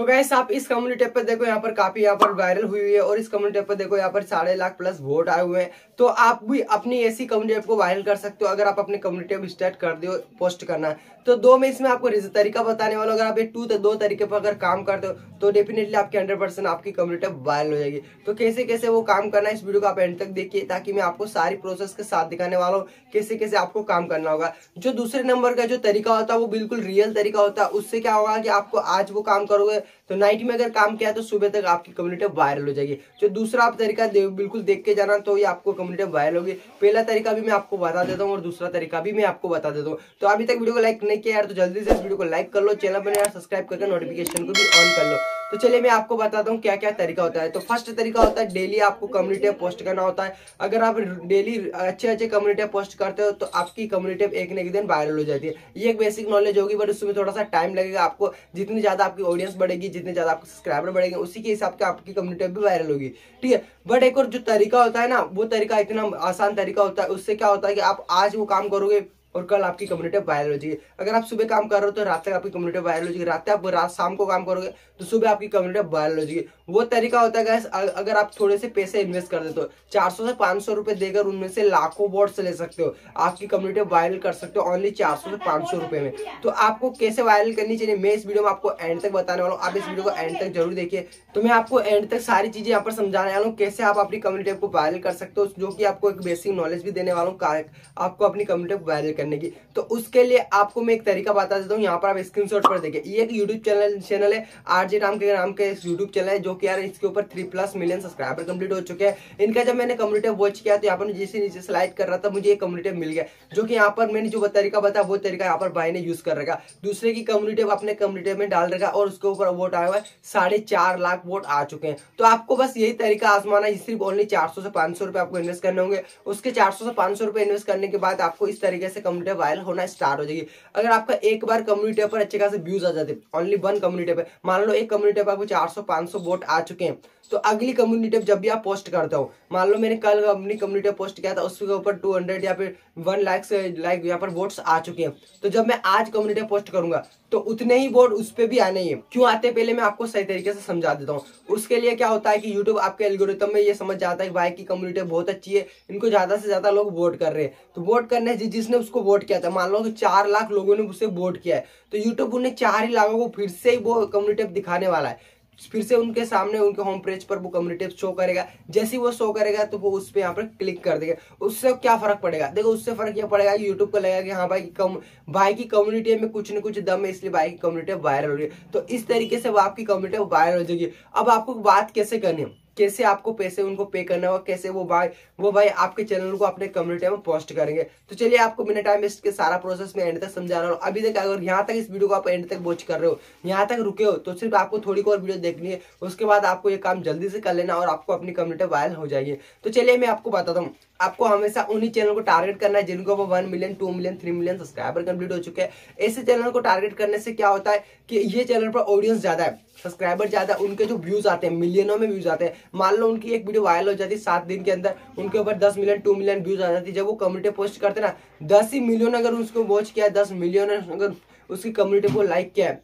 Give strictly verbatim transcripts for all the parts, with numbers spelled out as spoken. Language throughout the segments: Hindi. तो गाइस आप इस कम्युनिटी पर देखो यहाँ पर काफी यहाँ पर वायरल हुई हुई है और इस कम्युनिटी पर देखो यहाँ पर साढ़े लाख प्लस वोट आए हुए हैं। तो आप भी अपनी ऐसी कम्युनिटी को वायरल कर सकते हो अगर आप अपने कम्युनिटी में स्टार्ट कर दो पोस्ट करना। तो दो में इसमें आपको तरीका बताने वाला, अगर आप ये टू दो तरीके पर अगर काम करते हो तो डेफिनेटली आपकी हंड्रेड परसेंट आपकी कम्युनिटी वायरल हो जाएगी। तो कैसे कैसे वो काम करना है इस वीडियो को आप एंड तक देखिए ताकि मैं आपको सारी प्रोसेस के साथ दिखाने वाला हूँ कैसे कैसे आपको काम करना होगा। जो दूसरे नंबर का जो तरीका होता है वो बिल्कुल रियल तरीका होता है, उससे क्या होगा कि आपको आज वो काम करोगे तो नाइट में अगर काम किया तो सुबह तक आपकी कम्युनिटी वायरल हो जाएगी। जो दूसरा आप तरीका बिल्कुल देख के जाना तो ये आपको कम्युनिटी वायरल होगी। पहला तरीका भी मैं आपको बता देता हूँ और दूसरा तरीका भी मैं आपको बता देता हूँ। तो अभी तक वीडियो को लाइक नहीं किया यार तो जल्दी से इस वीडियो को लाइक कर लो, चैनल पर यार सब्सक्राइब करके नोटिफिकेशन को भी ऑन कर लो। तो चलिए मैं आपको बताता हूँ क्या क्या तरीका होता है। तो फर्स्ट तरीका होता है डेली आपको कम्युनिटी पोस्ट करना होता है। अगर आप डेली अच्छे अच्छे कम्युनिटी पोस्ट करते हो तो आपकी कम्युनिटी एक न एक दिन वायरल हो जाती है। ये एक बेसिक नॉलेज होगी बट उसमें थोड़ा सा टाइम लगेगा। आपको जितनी ज्यादा आपकी ऑडियंस बढ़ेगी, जितने ज्यादा आपके सब्सक्राइबर बढ़ेंगे, उसी के हिसाब से आपकी कम्युनिटी भी वायरल होगी, ठीक है। बट एक और जो तरीका होता है ना वो तरीका इतना आसान तरीका होता है, उससे क्या होता है कि आप आज वो काम करोगे और कल आपकी कम्युनिटी वायरल हो जाएगी। अगर आप सुबह काम कर रहे हो तो रात तक आपकी कम्युनिटी वायरल हो जाएगी, रात तक आप रात शाम को काम करोगे तो सुबह आपकी कम्युनिटी वायरल हो जाएगी। वो तरीका होता है गाइस अगर आप थोड़े से पैसे इन्वेस्ट कर देते हो, चार सौ से पाँच सौ रुपये देकर उनमें से लाखों वोट्स ले सकते हो, आपकी कम्युनिटी वायरल कर सकते हो ओनली चार सौ से पाँच सौ रुपये में। तो आपको कैसे वायरल करनी चाहिए मैं इस वीडियो में आपको एंड तक बताने वाला हूँ, आप इस वीडियो को एंड तक जरूर देखिए। तो मैं आपको एंड तक सारी चीज़ें यहाँ पर समझाने वाला हूँ कैसे आप अपनी कम्युनिटी को वायरल कर सकते हो, जो कि आपको एक बेसिक नॉलेज भी देने वाला हूँ आपको अपनी कम्युनिटी वायरल करने की। तो उसके लिए आपको मैं एक तरीका बता देता हूँ, यहाँ पर आप स्क्रीनशॉट पर देखिए। ये एक यूट्यूब चैनल चैनल है आरजे नाम के नाम के यूट्यूब चैनल है जो कि यार इसके ऊपर three plus million subscriber complete हो चुके हैं। इनका जब मैंने कम्युनिटी वॉच किया तो यहाँ पर जैसे नीचे स्लाइड कर रहा था मुझे एक कम्युनिटी मिल गया, जो कि यहाँ पर मैंने जो तरीका बताया वो तरीका यहाँ पर भाई ने यूज कर रखा, दूसरे की कम्युनिटी अपने कम्युनिटी में डाल रखा और उसके ऊपर वोट आया हुआ है, साढ़े चार लाख वोट आ चुके हैं। तो आपको बस यही तरीका आजमाना है, सिर्फ ओनली चार सौ से पाँच सौ रुपये आपको इन्वेस्ट करने होंगे। उसके चार सौ से पाँच सौ रुपये इन्वेस्ट करने के बाद आपको इस तरीके से कम्युनिटी वायरल होना स्टार्ट हो जाएगी। अगर आपका एक बार कम्युनिटी पर अच्छे खासे व्यूज आ जाते ओनली वन कम्युनिटी पर, मान लो एक कम्युनिटी पर आपको चार सौ पाँच सौ वोट आ चुके हैं, तो अगली कम्युनिटी जब भी आप पोस्ट करते हो, मान लो मैंने कल अपनी कम्युनिटी पोस्ट किया था उसके ऊपर टू हंड्रेड या फिर वन लाख से लाइक यहाँ पर वोट्स आ चुके हैं, तो जब मैं आज कम्युनिटी पोस्ट करूंगा तो उतने ही वोट उस पर भी आने ही है। क्यों आते हैं पहले मैं आपको सही तरीके से समझा देता हूँ। उसके लिए क्या होता है कि यूट्यूब आपके एल्गोरिथम में ये समझ जाता है कि भाई की कम्युनिटी बहुत अच्छी है, इनको ज़्यादा से ज़्यादा लोग वोट कर रहे हैं, तो वोट करने जिसने उसको वोट किया था, मान लो कि चार लाख लोगों ने उससे वोट किया है, तो यूट्यूब उन्हें चार ही लाखों को फिर से वो कम्युनिटी दिखाने वाला है, फिर से उनके सामने उनके होम पेज पर वो कम्युनिटी शो करेगा। जैसे ही वो शो करेगा तो वो उस पर यहाँ पर क्लिक कर देगा। उससे क्या फर्क पड़ेगा, देखो उससे फर्क ये पड़ेगा कि यूट्यूब को लगेगा कि हाँ भाई कम भाई की कम्युनिटी में कुछ न कुछ दम है, इसलिए भाई की कम्युनिटी वायरल हो रही है। तो इस तरीके से वह आपकी कम्युनिटी वायरल हो जाएगी। अब आपको बात कैसे करनी है, कैसे आपको पैसे उनको पे करना होगा, कैसे वो भाई वो भाई आपके चैनल को अपने कम्युनिटी में पोस्ट करेंगे। तो चलिए आपको बिना टाइम वेस्ट के सारा प्रोसेस में एंड तक समझा रहा हूँ। अभी तक अगर यहाँ तक इस वीडियो को आप एंड तक वॉच कर रहे हो, यहाँ तक रुके हो, तो सिर्फ आपको थोड़ी और वीडियो देखनी है, उसके बाद आपको ये काम जल्दी से कर लेना और आपको अपनी कम्युनिटी वायरल हो जाएगी। तो चलिए मैं आपको बताता हूँ, आपको हमेशा उन्हीं चैनल को टारगेट करना है जिनको वो one million two million three million subscriber complete हो चुके हैं। ऐसे चैनल को टारगेट करने से क्या होता है कि ये चैनल पर ऑडियंस ज़्यादा है, सब्सक्राइबर ज़्यादा, उनके जो व्यूज़ आते हैं मिलियनों में व्यूज़ आते हैं। मान लो उनकी एक वीडियो वायरल हो जाती है, सात दिन के अंदर उनके ऊपर दस मिलियन टू मिलियन व्यूज़ आ जाती है। जब वो कम्युनिटी पोस्ट करते ना, दस ही मिलियन अगर उसको वॉच किया, दस मिलियन अगर उसकी कम्युनिटी को लाइक किया है,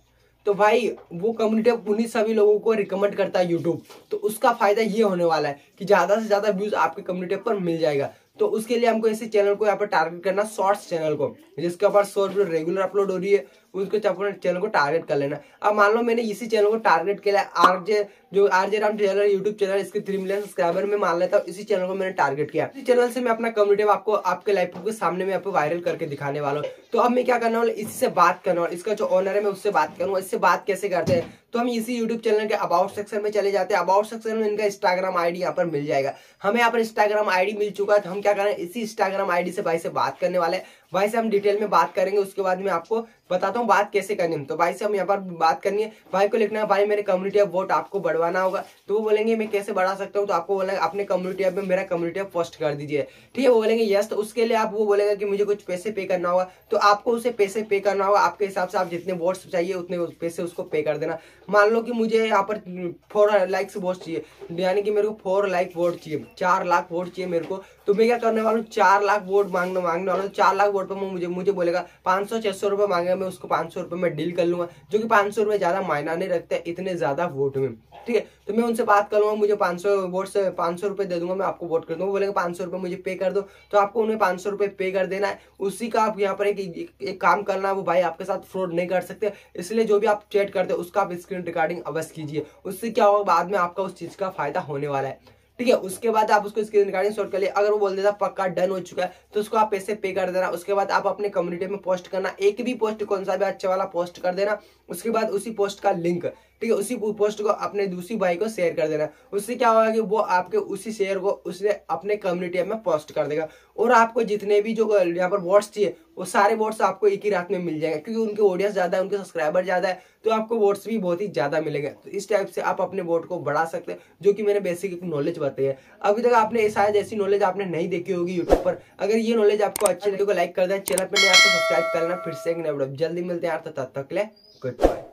तो भाई वो कम्युनिटी उन्हीं सभी लोगों को रिकमेंड करता है यूट्यूब। तो उसका फायदा ये होने वाला है कि ज़्यादा से ज़्यादा व्यूज़ आपके कम्युनिटी पर मिल जाएगा। तो उसके लिए हमको ऐसे चैनल को यहाँ पर टारगेट करना, शॉर्ट्स चैनल को, जिसके ऊपर शॉर्ट वीडियो रेगुलर अपलोड हो रही है, उसको चैनल को टारगेट कर लेना। अब मान लो मैंने इसी चैनल को टारगेट किया आरजे, जो RJ Ram channel YouTube channel, इसके थ्री मिलियन सब्सक्राइबर में मान लेता हूँ, इसी चैनल को मैंने टारगेट किया। इस चैनल से मैं अपना कम्युनिटी आपको आपके लाइफ के सामने में आपको वायरल करके दिखाने वाला हूँ। तो अब मैं क्या करने वाला, इससे बात करना वाला, इसका जो ऑनर है मैं उससे बात करूँगा। इससे बात कैसे करते हैं, तो हम इसी यूट्यूब चैनल के अबाउट सेक्शन में चले जाते हैं। अबाउट सेक्शन में इनका इंस्टाग्राम आईडी यहाँ पर मिल जाएगा। हमें यहाँ पर इंस्टाग्राम आईडी मिल चुका है, हम क्या कर रहे हैं इसी इंस्टाग्राम आईडी से भाई से बात करने वाले हैं। भाई से हम डिटेल में बात करेंगे, उसके बाद मैं आपको बताता हूँ बात कैसे करनी है। तो भाई से हम यहाँ पर बात करनी है, भाई को लिखना है भाई मेरे कम्युनिटी ऑफ वोट आपको बढ़वाना होगा। तो वो बोलेंगे मैं कैसे बढ़ा सकता हूँ, तो आपको बोलेंगे अपने कम्युनिटी ऑफ में मेरा कम्युनिटी ऑफ पोस्ट कर दीजिए, ठीक है। वो बोलेंगे यस, तो उसके लिए आप वो बोलेगा कि मुझे कुछ पैसे पे करना होगा, तो आपको उसे पैसे पे करना होगा। आपके हिसाब से आप जितने वोट्स चाहिए उतने पैसे उसको पे कर देना। मान लो कि मुझे यहाँ पर फोर लाइक्स वोट चाहिए, यानी कि मेरे को फोर लाइक वोट चाहिए, चार लाख वोट चाहिए मेरे को। तो मैं क्या करने वाला हूँ, चार लाख वोट मांगने मांगने वाला हूँ। चार लाख वोट पर मुझे मुझे बोलेगा पाँच सौ छः सौ रुपये मांगेगा, मैं उसको पाँच सौ रुपये में डील कर लूँगा, जो कि पाँच सौ रुपये ज़्यादा मायना नहीं रखता इतने ज़्यादा वोट में। ठीक है, तो मैं उनसे बात कर लूँगा, मुझे पाँच सौ वोट से पाँच सौ रुपये दे दूँगा, मैं आपको वोट कर दूँगा। बोलेगा पाँच सौ रुपये मुझे पे कर दो, तो आपको उन्हें पाँच सौ रुपये पे कर देना है। उसी का आप यहाँ पर एक एक काम करना है, वो भाई आपके साथ फ्रॉड नहीं कर सकते, इसलिए जो भी आप चैट करते हो उसका आप स्क्रीन रिकॉर्डिंग अवश्य कीजिए। उससे क्या होगा, बाद में आपका उस चीज़ का फायदा होने वाला है। ठीक है, उसके बाद आप उसको स्क्रीन रिकॉर्डिंग शॉर्ट कर लिए, अगर वो बोल देता पक्का डन हो चुका है, तो उसको आप पैसे पे कर देना। उसके बाद आप अपने कम्युनिटी में पोस्ट करना, एक भी पोस्ट कौन सा भी अच्छा वाला पोस्ट कर देना। उसके बाद उसी पोस्ट का लिंक, ठीक है, उसी पोस्ट को अपने दूसरी भाई को शेयर कर देना। उससे क्या होगा कि वो आपके उसी शेयर को उसने अपने कम्युनिटी में पोस्ट कर देगा, और आपको जितने भी जो यहाँ पर वोट्स चाहिए वो सारे वोट्स आपको एक ही रात में मिल जाएंगे, क्योंकि उनके ऑडियंस ज़्यादा है, उनके सब्सक्राइबर ज़्यादा है, तो आपको वोट्स भी बहुत ही ज़्यादा मिलेंगे। तो इस टाइप से आप अपने वोट को बढ़ा सकते हैं, जो कि मैंने बेसिक एक नॉलेज बताई है। अभी तक आपने शायद ऐसी नॉलेज आपने नहीं देखी होगी यूट्यूब पर। अगर ये नॉलेज आपको अच्छी लगे तो लाइक कर देना, चैनल पर नया सब्सक्राइब करना। फिर से एक नया वीडियो जल्दी मिलते हैं यार, तब तक ले गुड बाय।